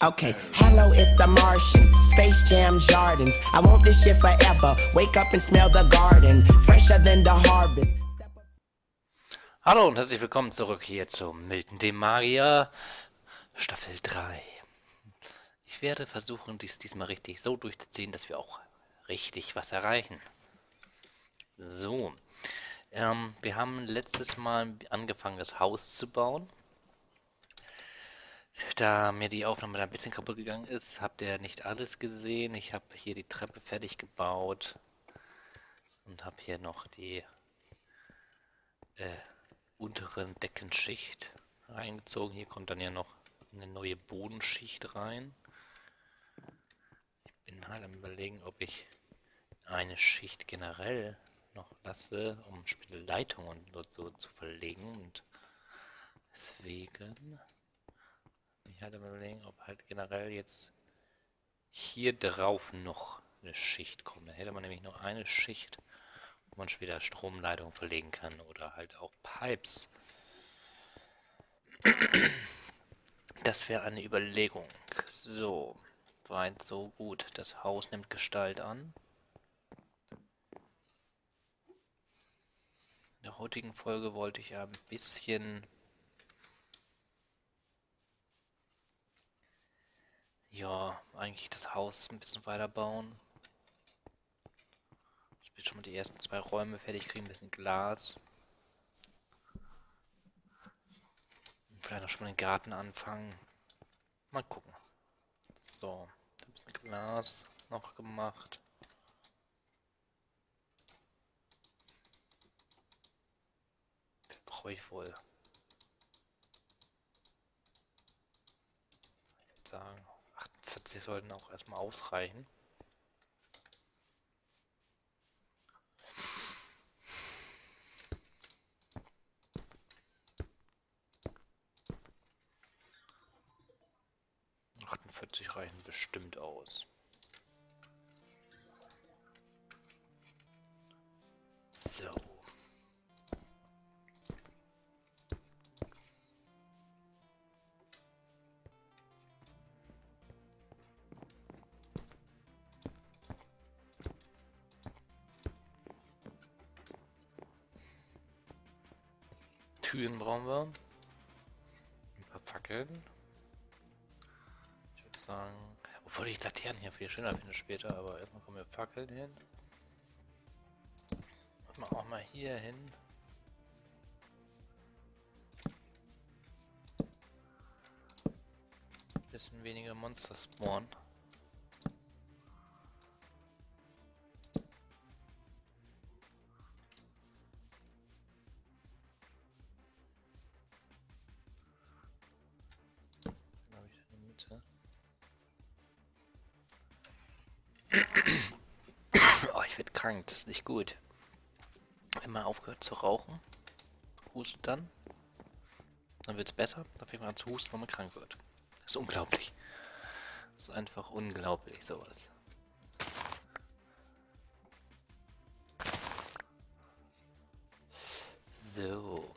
Okay, hello, it's the Martian, Space Jam Jardins. I want this shit forever. Wake up and smell the garden, fresher than the harvest. Hallo und herzlich willkommen zurück hier zu Milton dem Magier, Staffel 3. Ich werde versuchen, dies diesmal richtig so durchzuziehen, dass wir auch richtig was erreichen. So, wir haben letztes Mal angefangen, das Haus zu bauen. Da mir die Aufnahme da ein bisschen kaputt gegangen ist, habt ihr nicht alles gesehen. Ich habe hier die Treppe fertig gebaut und habe hier noch die unteren Deckenschicht reingezogen. Hier kommt dann ja noch eine neue Bodenschicht rein. Ich bin halt am Überlegen, ob ich eine Schicht generell noch lasse, um später Leitungen und so zu verlegen. Und deswegen... Ich hatte mir überlegen, ob halt generell jetzt hier drauf noch eine Schicht kommt. Da hätte man nämlich noch eine Schicht, wo man später Stromleitungen verlegen kann oder halt auch Pipes. Das wäre eine Überlegung. So, weit so gut. Das Haus nimmt Gestalt an. In der heutigen Folge wollte ich ja ein bisschen... Ja, eigentlich das Haus ein bisschen weiter bauen. Ich will schon mal die ersten zwei Räume fertig kriegen, ein bisschen Glas. Und vielleicht auch schon mal den Garten anfangen. Mal gucken. So, ein bisschen Glas noch gemacht. Das brauche ich wohl. Ich würde sagen... 40 sollten auch erstmal ausreichen. . 48 reichen bestimmt aus. So. Türen brauchen wir, ein paar Fackeln. Ich würde sagen, obwohl ich Laternen hier viel schöner finde später, aber erstmal kommen wir Fackeln hin. Machen wir auch mal hier hin. Ein bisschen weniger Monster spawnen. Das ist nicht gut. Wenn man aufgehört zu rauchen, hustet dann wird es besser. Da fängt man an zu husten, wenn man krank wird. Das ist unglaublich. Das ist einfach unglaublich, sowas. So.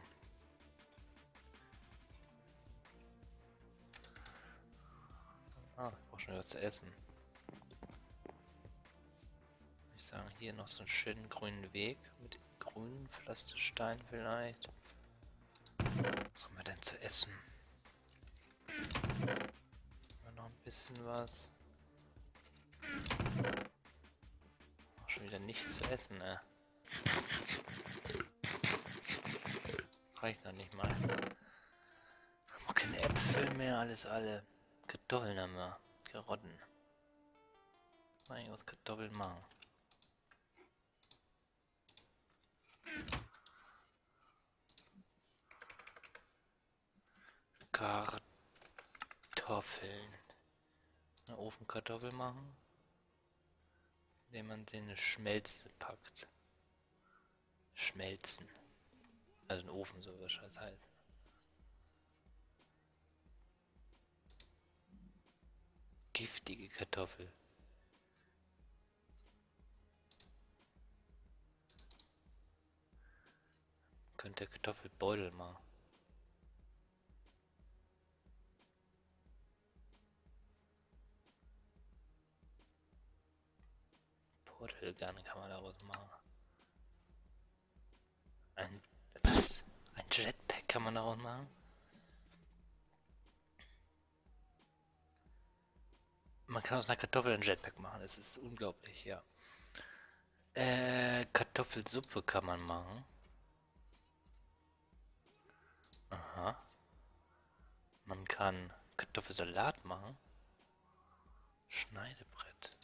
Ah, ich brauche schon was zu essen. Hier noch so einen schönen grünen Weg mit diesem grünen Pflasterstein vielleicht. Was haben wir denn zu essen? Noch ein bisschen was. Auch schon wieder nichts zu essen, ne? Reicht noch nicht mal. Haben wir keine Äpfel mehr, alles alle. Kartoffeln haben wir. Karotten. Eigentlich aus Kartoffeln machen. Kartoffeln. Eine Ofenkartoffel machen, indem man den eine Schmelze packt. Schmelzen. Also ein Ofen, so was das heißt. Giftige Kartoffel. Könnte Kartoffelbeutel machen. Portalgun kann man daraus machen. Ein Jetpack kann man daraus machen. Man kann aus einer Kartoffel ein Jetpack machen, es ist unglaublich, ja. Kartoffelsuppe kann man machen. Aha. Man kann Kartoffelsalat machen. Schneidebrett.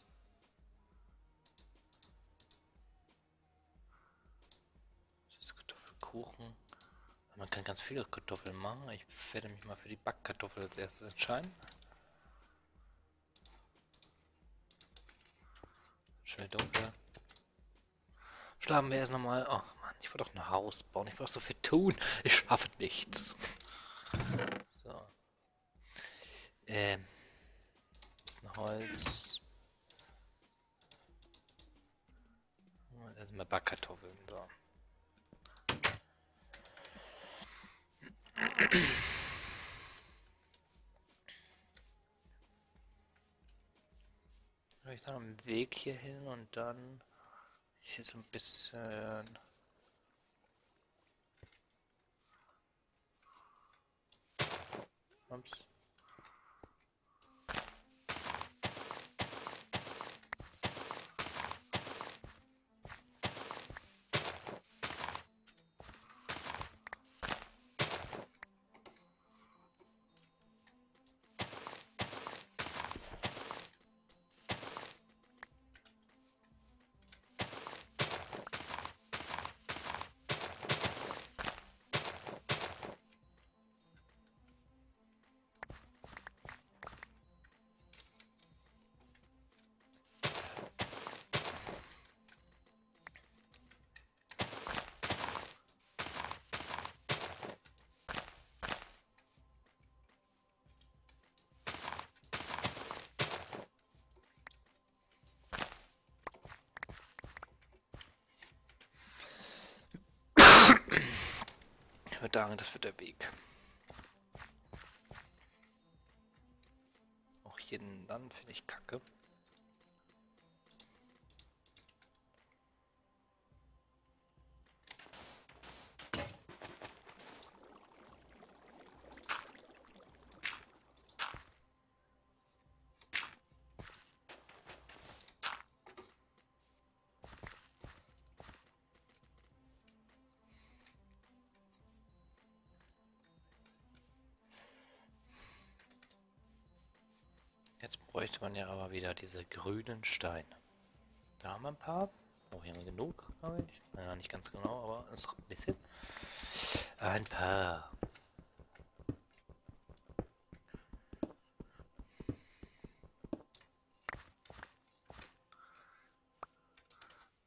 Das ist Kartoffelkuchen. Man kann ganz viele Kartoffeln machen. Ich werde mich mal für die Backkartoffel als erstes entscheiden. Schnell dunkel. Schlafen wir erst nochmal. Ach man, ich wollte doch ein Haus bauen. Ich wollte doch so viel tun. Ich schaffe nichts. So. Holz. Erstmal Backkartoffeln. So. Ich sage am Weg hier hin und dann hier so ein bisschen. Ups. Ich würde sagen, das wird der Weg. Auch jeden Land finde ich kacke. Jetzt bräuchte man ja aber wieder diese grünen Steine. Da haben wir ein paar. Oh, hier haben wir genug, glaube ich. Naja, nicht ganz genau, aber es ist ein bisschen. Ein paar.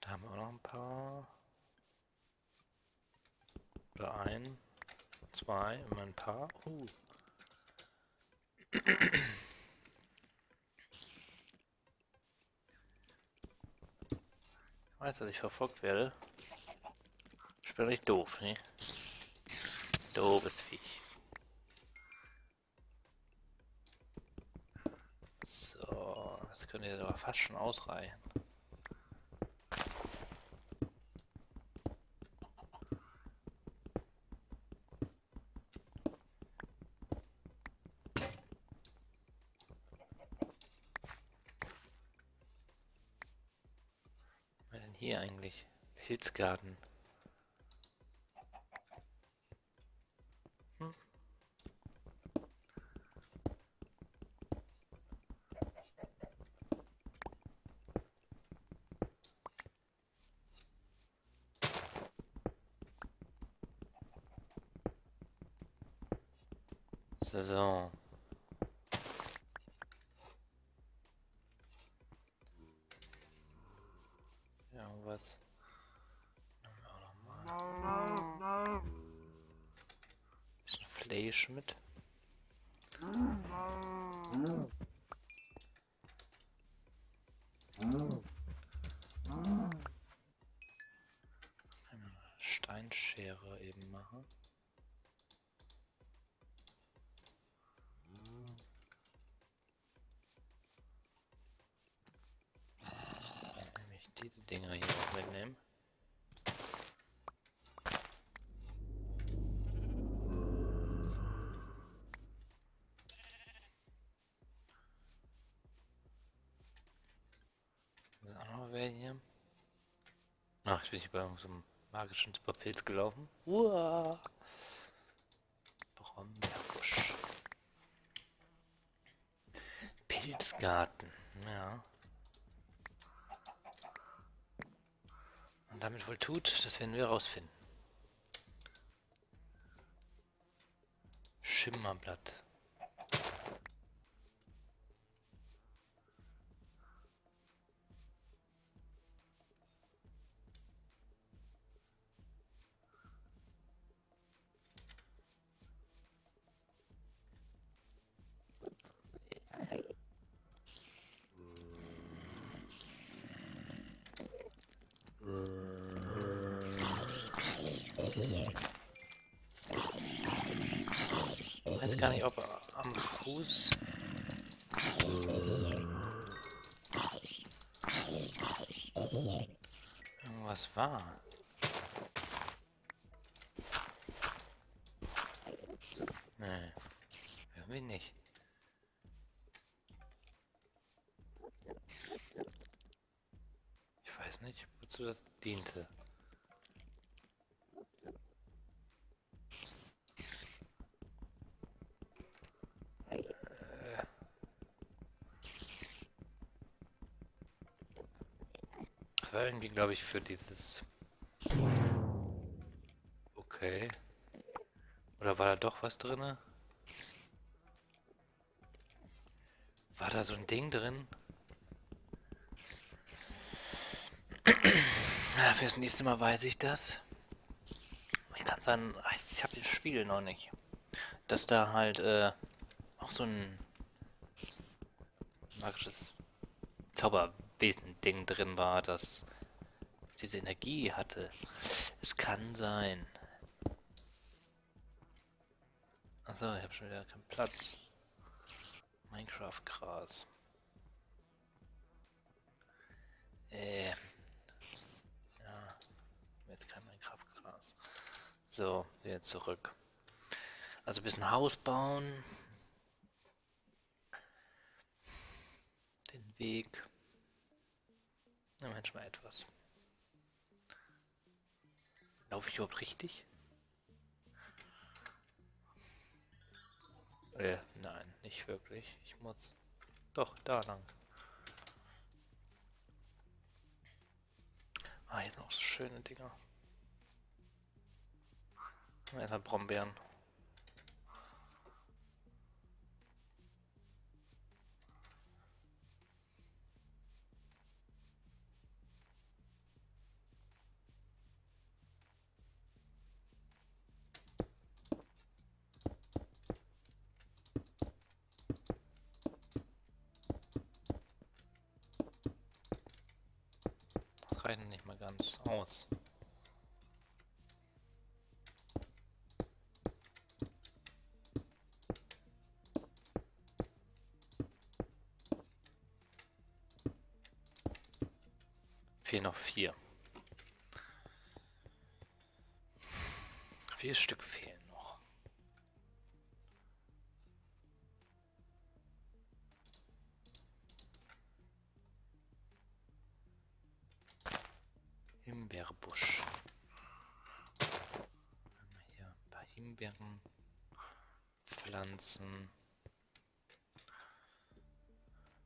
Da haben wir auch noch ein paar. Oder ein, zwei, immer ein paar. Ich weiß, dass ich verfolgt werde. Ich bin nicht doof, ne? Doofes Viech. So, das könnte ja doch fast schon ausreichen. Hier eigentlich Pilzgarten. Saison. Was? Nochmal. Bisschen Fleisch mit. Eine Steinschere eben machen. wäre hier. Ach, ich bin hier bei so einem magischen Superpilz gelaufen. Uah! Brombeerbusch. Pilzgarten, ja. Und damit wohl tut, das werden wir rausfinden. Schimmerblatt. Ich weiß gar nicht, ob am Fuß. Irgendwas war. Nee. Irgendwie nicht. Ich weiß nicht, wozu das diente. War irgendwie, glaube ich, für dieses... Okay. Oder war da doch was drin? War da so ein Ding drin? Fürs nächste Mal weiß ich das. Ich kann sagen, ich habe den Spiegel noch nicht. Dass da halt auch so ein magisches Zauber Ding drin war, das diese Energie hatte. Es kann sein. Achso, ich habe schon wieder keinen Platz. Minecraft-Gras. Ja. Jetzt kein Minecraft-Gras. So, wieder zurück. Also ein bisschen Haus bauen. Den Weg. Na Mensch, mal etwas. Laufe ich überhaupt richtig? Nein, nicht wirklich. Ich muss doch da lang. Ah, hier sind auch so schöne Dinger. Erstmal Brombeeren. Nicht mal ganz aus. Fehlen noch 4. 4 Stück fehlen noch. Himbeerbusch. Hier ein paar Himbeeren, Pflanzen.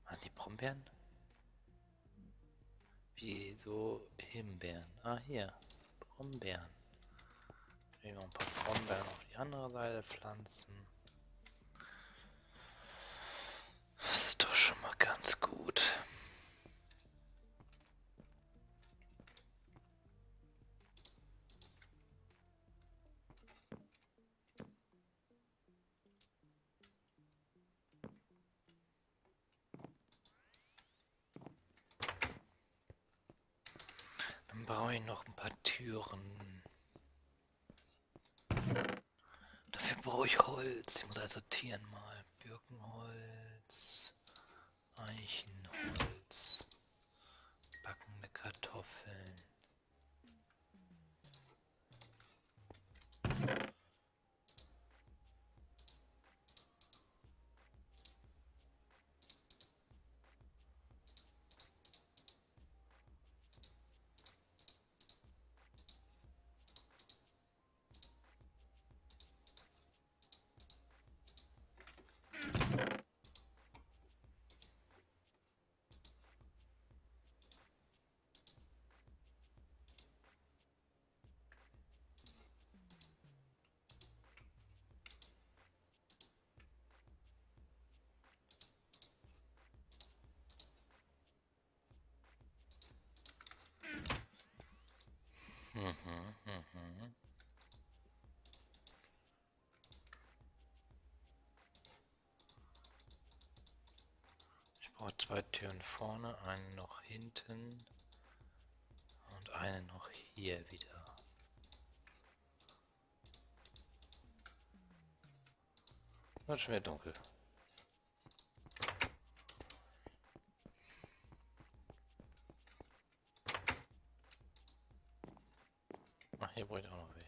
Waren die Brombeeren? Wieso Himbeeren? Ah, hier. Brombeeren. Nehmen wir ein paar Brombeeren auf die andere Seite, Pflanzen. Das ist doch schon mal ganz gut. Brauche ich noch ein paar Türen. Dafür brauche ich Holz. Ich muss also sortieren mal. Birkenholz, Eichenholz, backende Kartoffeln. Oh, zwei Türen vorne, einen noch hinten und einen noch hier wieder. Wird schon wieder dunkel. Ach, hier brauche ich auch noch welche.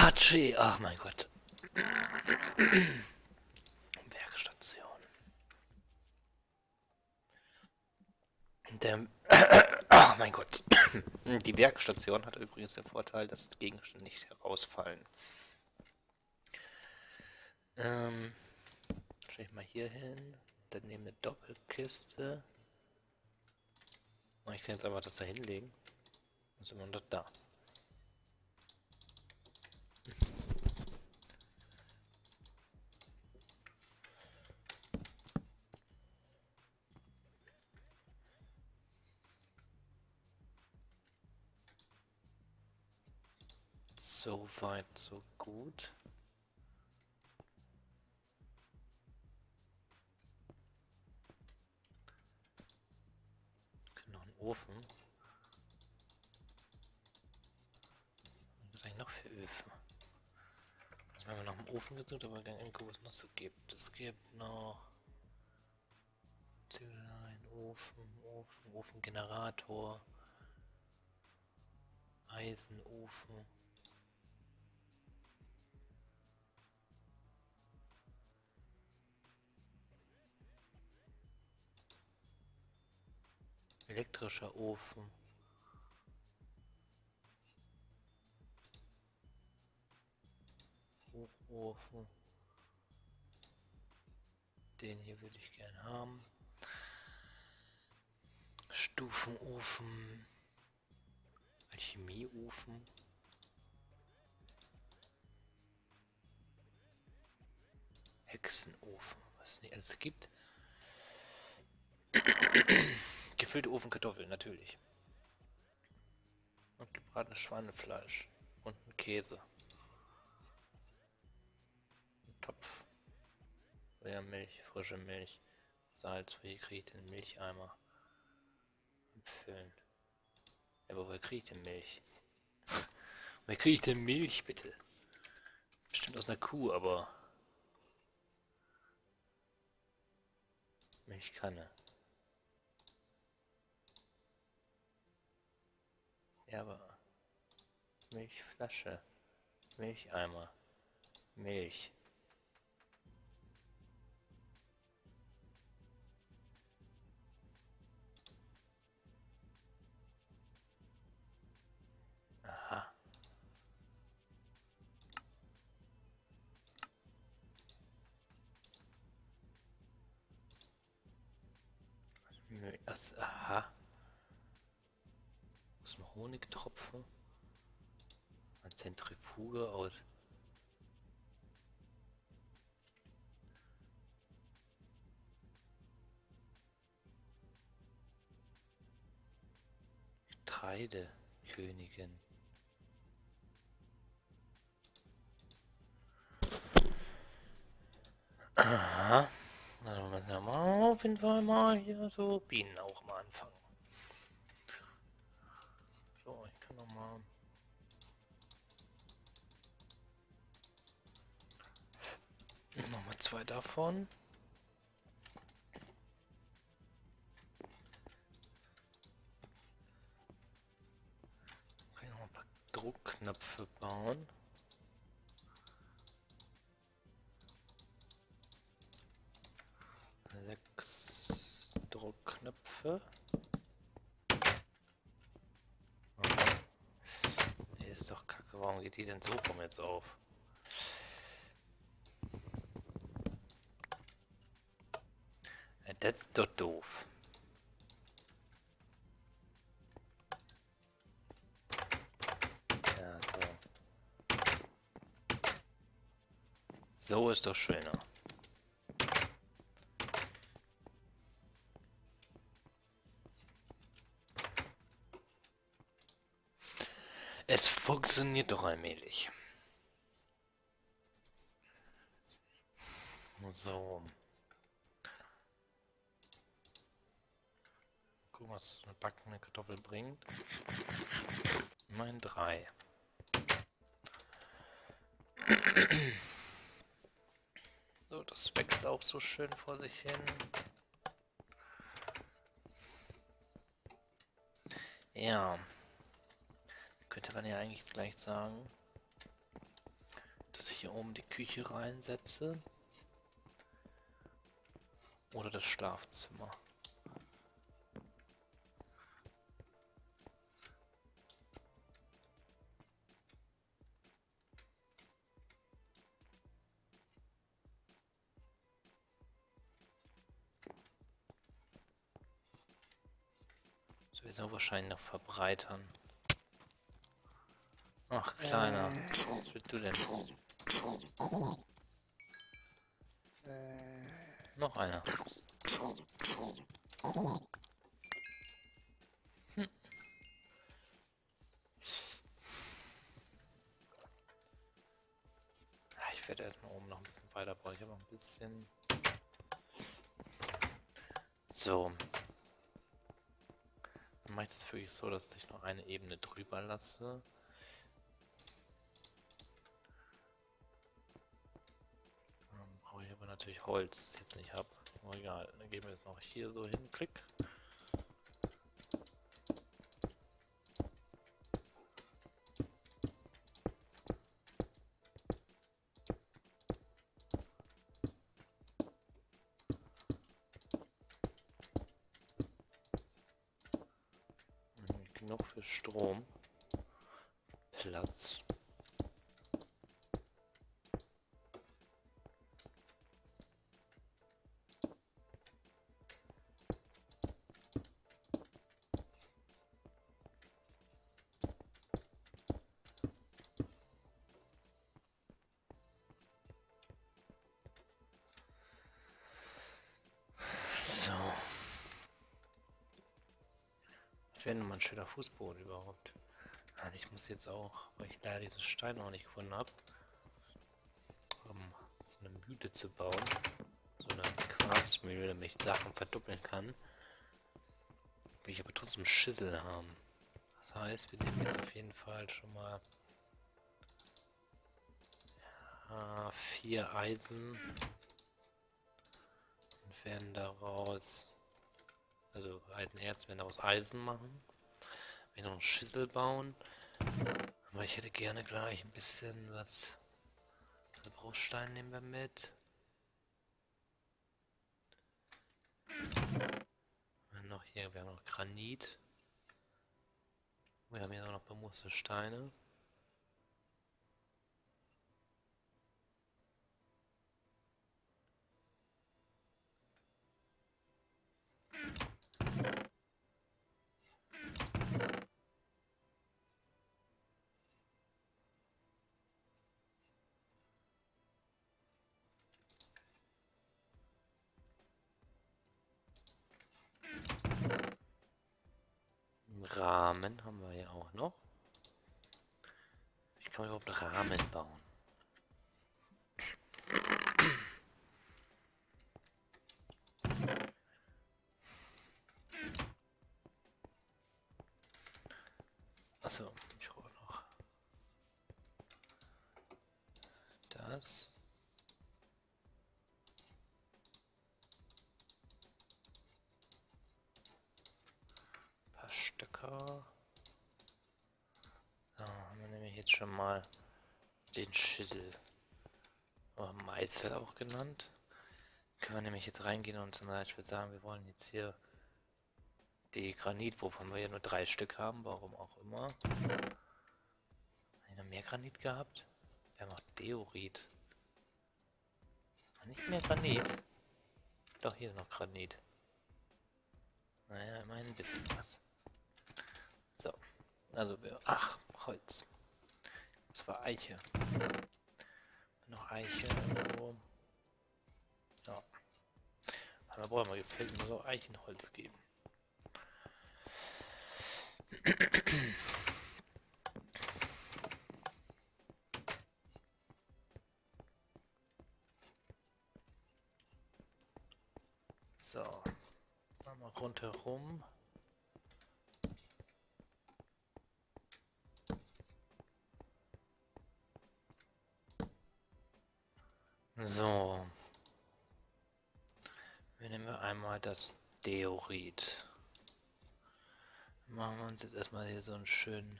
Hatschi, ach mein Gott. Bergstation. Ach mein Gott. Die Bergstation hat übrigens den Vorteil, dass Gegenstände nicht herausfallen. Stell ich mal hier hin. Dann nehme eine Doppelkiste. Oh, ich kann jetzt einfach das da hinlegen. Dann sind wir noch da. So weit, so gut. Wir können noch einen Ofen. Was ist eigentlich noch für Öfen? Also wir haben noch einen Ofen gesucht, aber gar nicht, was es noch so gibt. Es gibt noch Ziegeleien, Ofen, Ofengenerator, Eisenofen. Elektrischer Ofen. Hochofen. Den hier würde ich gern haben. Stufenofen. Alchemieofen. Hexenofen. Was es nicht alles gibt. Gefüllte Ofenkartoffeln, natürlich. Und gebratenes Schweinefleisch. Und ein Käse. Ein Topf. Sojamilch, frische Milch, Salz. Woher kriege ich den Milcheimer? Füllen. Aber woher kriege ich denn Milch? Woher kriege ich denn Milch, bitte? Bestimmt aus einer Kuh, aber... Milchkanne. Ja, aber Milchflasche, Milcheimer, Milch. Aha. Also, aha. Ein Honigtropfen, ein Zentrifuge aus Getreidekönigin. Aha, dann müssen wir mal auf jeden Fall mal hier so Bienen auch mal anfangen. So, ich kann nochmal zwei davon. Kann ich nochmal ein paar Druckknöpfe bauen. Sechs Druckknöpfe. Ist doch kacke, warum geht die denn so rum jetzt auf? Das ist doch doof. So ist doch schöner. Es funktioniert doch allmählich. So. Guck mal, was eine backende Kartoffel bringt. Immerhin 3. So, das wächst auch so schön vor sich hin. Ja. Könnte man ja eigentlich gleich sagen, dass ich hier oben die Küche reinsetze. Oder das Schlafzimmer. Sowieso wahrscheinlich noch verbreitern. Ach, Kleiner. Was willst du denn? Noch einer. Hm. Ich werde erstmal oben noch ein bisschen weiter, brauche ich aber ein bisschen. So. Dann mache ich das wirklich so, dass ich noch eine Ebene drüber lasse. Natürlich Holz, das ich jetzt nicht habe. Oh, egal, dann gehen wir jetzt noch hier so hin, klick. Genug für Strom. Platz. Wäre nochmal ein schöner Fußboden überhaupt. Also ich muss jetzt auch, weil ich leider diesen Stein noch nicht gefunden habe, um so eine Mühle zu bauen, so eine Quarzmühle, damit ich Sachen verdoppeln kann, will ich aber trotzdem Schüssel haben. Das heißt, wir nehmen jetzt auf jeden Fall schon mal 4 Eisen und werden daraus... Also Eisenerz, wenn wir aus Eisen machen. Wenn wir noch einen Schüssel bauen. Aber ich hätte gerne gleich ein bisschen was. Also Bruchstein nehmen wir mit. Und noch hier, wir haben noch Granit. Wir haben hier noch bemooste Steine. Rahmen haben wir ja auch noch. Wie kann man überhaupt Rahmen bauen? Achso, ich hole noch das. So, dann nehme ich jetzt schon mal den Schüssel, oder Meißel auch genannt. Können wir nämlich jetzt reingehen und zum Beispiel sagen, wir wollen jetzt hier die Granit, wovon wir ja nur 3 Stück haben, warum auch immer. Haben wir noch mehr Granit gehabt? Wir haben auch Diorit. Nicht mehr Granit. Doch, hier ist noch Granit. Naja, immerhin ein bisschen was. So, also, ach, Holz. Das war Eiche. Noch Eichenholz. Ja. Aber brauchen wir gefällt mir so Eichenholz geben. So, machen wir rundherum. So, wir nehmen einmal das Diorit. Machen wir uns jetzt erstmal hier so einen schönen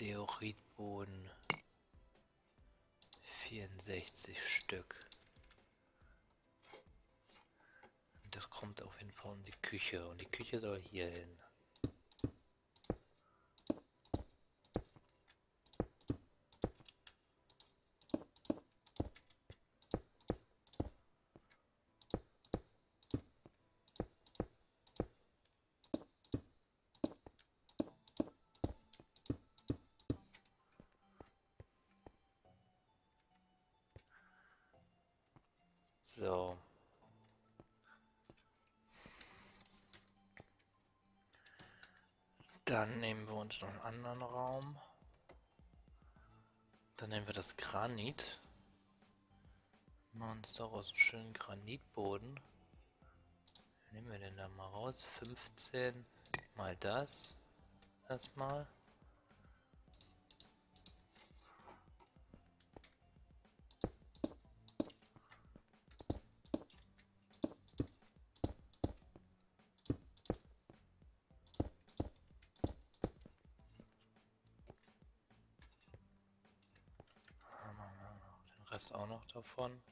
Dioritboden. 64 Stück. Und das kommt auf jeden Fall in die Küche. Und die Küche soll hier hin. So. Dann nehmen wir uns noch einen anderen Raum. Dann nehmen wir das Granit. Machen uns daraus einen schönen Granitboden. Nehmen wir den da mal raus. 15 mal das. Erstmal. Auch noch davon.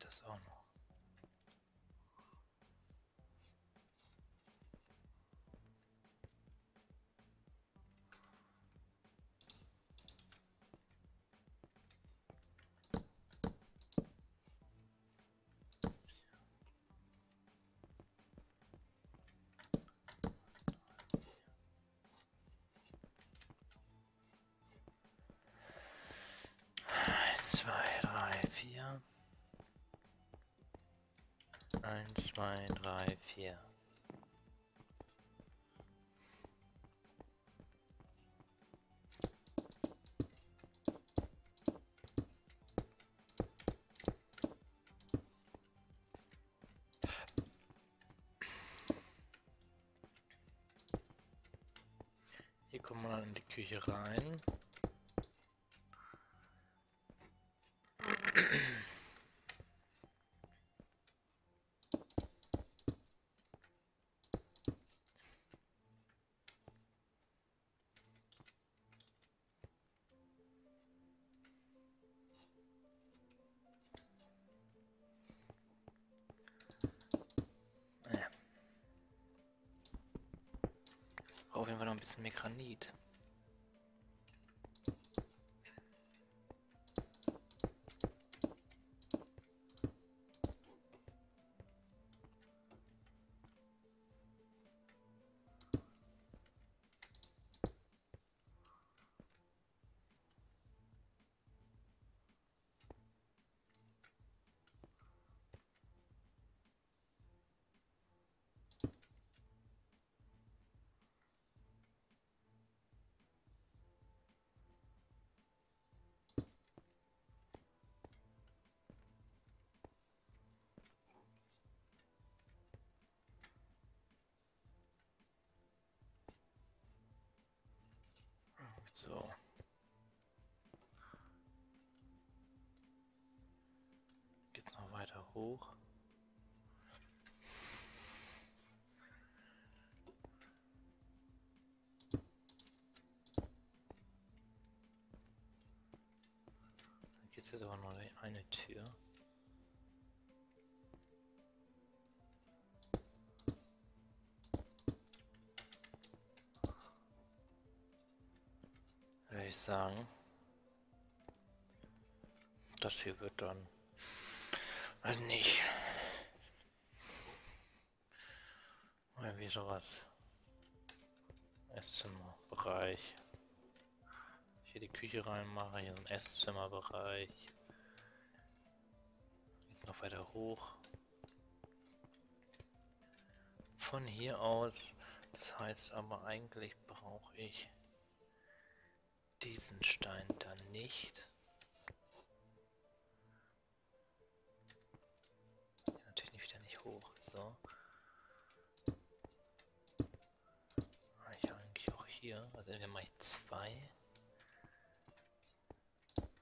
Das auch noch. Eins, zwei, drei, vier. Hier kommen wir dann in die Küche rein. Auf jeden Fall noch ein bisschen mehr Granit. So. weiter hoch. Da gibt es jetzt aber noch eine Tür. Würde ich sagen, das hier wird dann, weiß nicht, irgendwie sowas, Esszimmerbereich, hier die Küche reinmache, hier so ein Esszimmerbereich, jetzt noch weiter hoch, von hier aus, das heißt aber eigentlich brauche ich diesen Stein dann nicht. Ja, natürlich nicht hoch. So. Ich eigentlich auch hier. Also entweder mache ich zwei.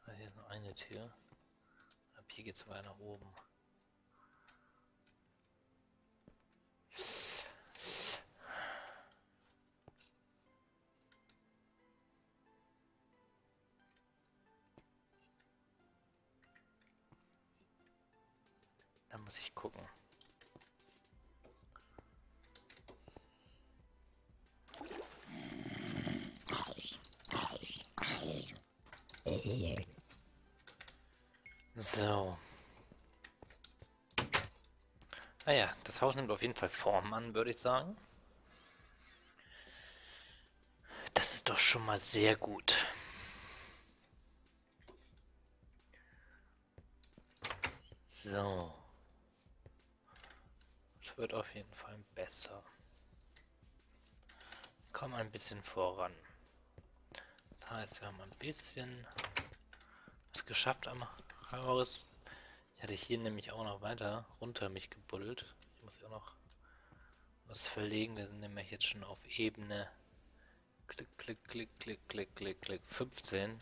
Also hier ist nur eine Tür. Ab hier geht es weiter nach oben. Muss ich gucken. So. Naja, das Haus nimmt auf jeden Fall Form an, würde ich sagen. Das ist doch schon mal sehr gut. So. Wird auf jeden Fall besser. Komm ein bisschen voran. Das heißt, wir haben ein bisschen was geschafft am Haus. Ich hatte hier nämlich auch noch weiter runter mich gebuddelt. Ich muss ja auch noch was verlegen. Wir sind nämlich jetzt schon auf Ebene. Klick, klick, klick, klick, klick, klick, klick. 15. Hier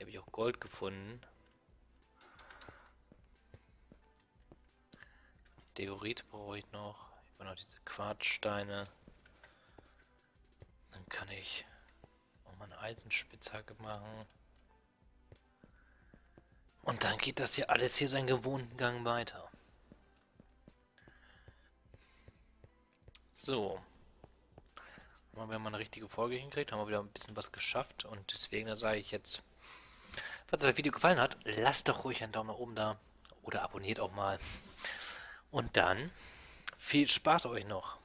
habe ich auch Gold gefunden. Diorit brauche ich noch. Ich brauche noch diese Quarzsteine. Dann kann ich auch mal eine Eisenspitzhacke machen. Und dann geht das hier alles hier seinen gewohnten Gang weiter. So. Wenn man eine richtige Folge hinkriegt, haben wir wieder ein bisschen was geschafft. Und deswegen sage ich jetzt, falls euch das Video gefallen hat, lasst doch ruhig einen Daumen nach oben da. Oder abonniert auch mal. Und dann viel Spaß euch noch.